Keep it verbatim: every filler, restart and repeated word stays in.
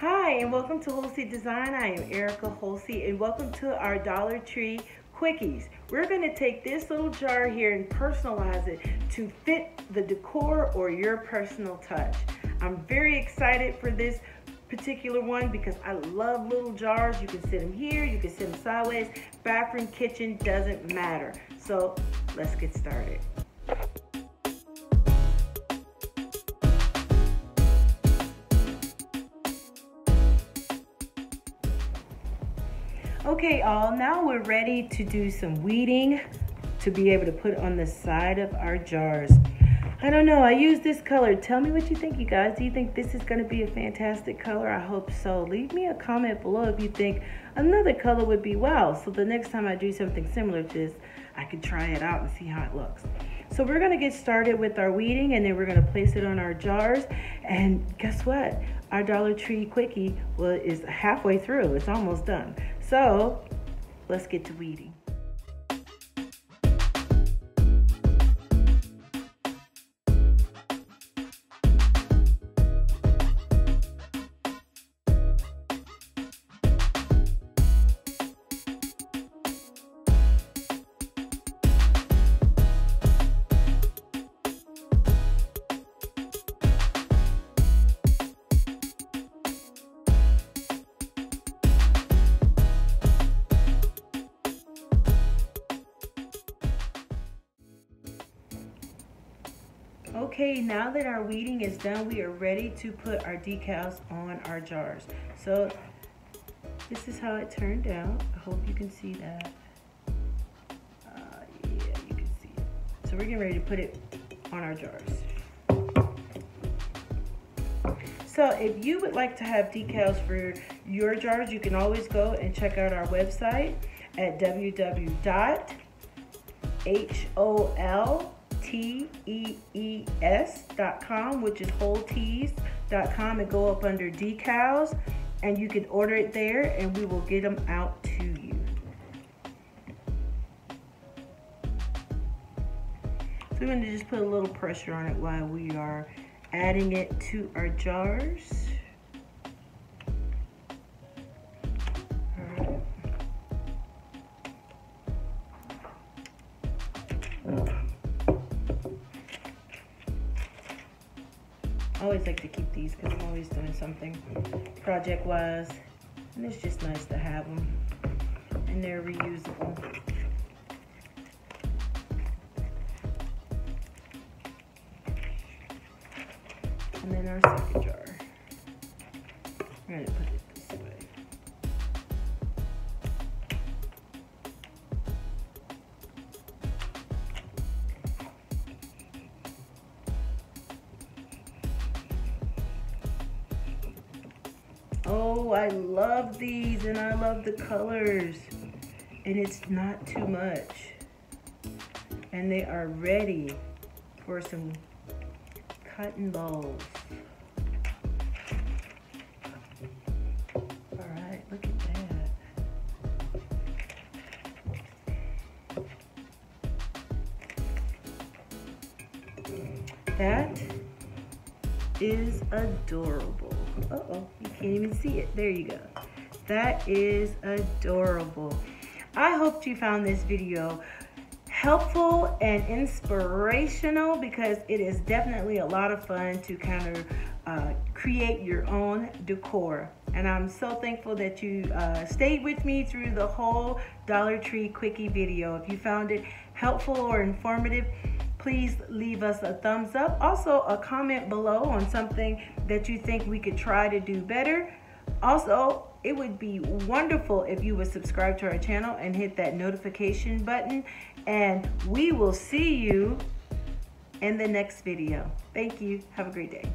Hi, and welcome to Holsey Design. I am Erica Holsey, and welcome to our Dollar Tree Quickies. We're going to take this little jar here and personalize it to fit the decor or your personal touch. I'm very excited for this particular one because I love little jars. You can sit them here, you can sit them sideways, bathroom, kitchen, doesn't matter. So let's get started. Okay, all, now we're ready to do some weeding to be able to put on the side of our jars. I don't know, I use this color. Tell me what you think, you guys. Do you think this is gonna be a fantastic color? I hope so. Leave me a comment below if you think another color would be wow. So the next time I do something similar to this, I can try it out and see how it looks. So we're gonna get started with our weeding, and then we're gonna place it on our jars. And guess what? Our Dollar Tree Quickie well, is halfway through, it's almost done. So, let's get to weeding. Okay, now that our weeding is done, we are ready to put our decals on our jars. So this is how it turned out. I hope you can see that. Uh, yeah, you can see it. So we're getting ready to put it on our jars. So if you would like to have decals for your jars, you can always go and check out our website at w w w dot hol tees dot com, which is holtees dot com, and go up under decals, and you can order it there and we will get them out to you. So we're going to just put a little pressure on it while we are adding it to our jars. All right. I always like to keep these because I'm always doing something project-wise, and it's just nice to have them, and they're reusable. And then our second jar. I'm going to put it this way. Oh, I love these, and I love the colors, and it's not too much, and they are ready for some cotton balls. All right, look at that. That is adorable. Uh-oh, you can't even see it. There you go. That is adorable. I hope you found this video helpful and inspirational, because it is definitely a lot of fun to kind of uh, create your own decor. And I'm so thankful that you uh, stayed with me through the whole Dollar Tree Quickie video. If you found it helpful or informative, please leave us a thumbs up. Also, a comment below on something that you think we could try to do better. Also, it would be wonderful if you would subscribe to our channel and hit that notification button. And we will see you in the next video. Thank you. Have a great day.